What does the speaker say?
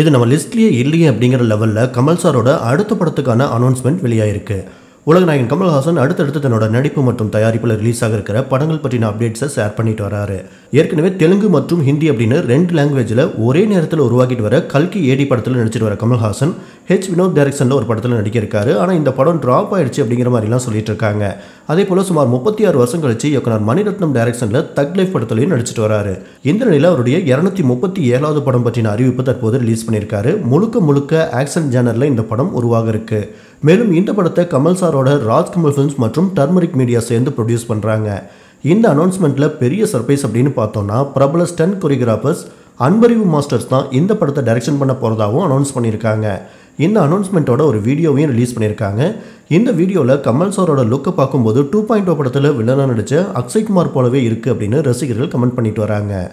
இது நம்ம லிஸ்ட்லயே இல்லையே அப்படிங்கிற லெவல்ல கமல் சாரோட அடுத்த படத்துக்கான அனௌன்ஸ்மெண்ட் வெளியாயிருக்கு. உலகநாயகன் கமல் ஹாசன் அடுத்தடுத்து தன்னோட நடிப்பு மற்றும் தயாரிப்பில் ரிலீஸ் ஆக இருக்கிற படங்கள் பற்றின அப்டேட்ஸை ஷேர் பண்ணிட்டு வராரு. ஏற்கனவே தெலுங்கு மற்றும் ஹிந்தி அப்படின்னு ரெண்டு லாங்குவேஜில் ஒரே நேரத்தில் உருவாக்கிட்டு வர கல்கி ஏடி படத்தில் நடிச்சிட்டு வர கமல் ஹாசன் ஹெச் வினோத் டைரக்ஷனில் ஒரு படத்தில் நடிக்கிருக்காரு. ஆனால் இந்த படம் ட்ராப் ஆயிடுச்சு அப்படிங்கிற மாதிரிலாம் சொல்லிட்டு இருக்காங்க. அதே போல் சுமார் 36 வருஷம் கழிச்சு இயக்குனர் மணிரத்னம் டைரக்ஷனில் தக் லைஃப் படத்துலையும் நடிச்சிட்டு வராரு. இந்த நிலையில் அவருடைய 237வது படம் பற்றின அறிவிப்பு தற்போது ரிலீஸ் பண்ணியிருக்காரு. முழுக்க முழுக்க ஆக்ஷன் ஜேனரில் இந்த படம் உருவாக இருக்கு. மேலும் இந்த படத்தை கமல் சாரோட ராஜ்கமல் ஃபிலிம்ஸ் மற்றும் டர்மரிக் மீடியா சேர்ந்து ப்ரொடியூஸ் பண்ணுறாங்க. இந்த அனௌன்ஸ்மெண்ட்டில் பெரிய சர்ப்ரைஸ் அப்படின்னு பார்த்தோம்னா பிரபல ஸ்டண்ட் கொரியோகிராஃபர்ஸ் அன்பரிவு மாஸ்டர்ஸ் தான் இந்த படத்தை டைரக்ஷன் பண்ண போகிறதாகவும் அனௌன்ஸ் பண்ணியிருக்காங்க. இந்த அனௌன்ஸ்மெண்ட்டோட ஒரு வீடியோவையும் ரிலீஸ் பண்ணியிருக்காங்க. இந்த வீடியோவில் கமல் சாரோட லுக்கை பார்க்கும்போது 2.0 படத்தில் வில்லனாக நடித்த அக்ஷய்குமார் போலவே இருக்குது அப்படின்னு ரசிகர்கள் கமெண்ட் பண்ணிட்டு வராங்க.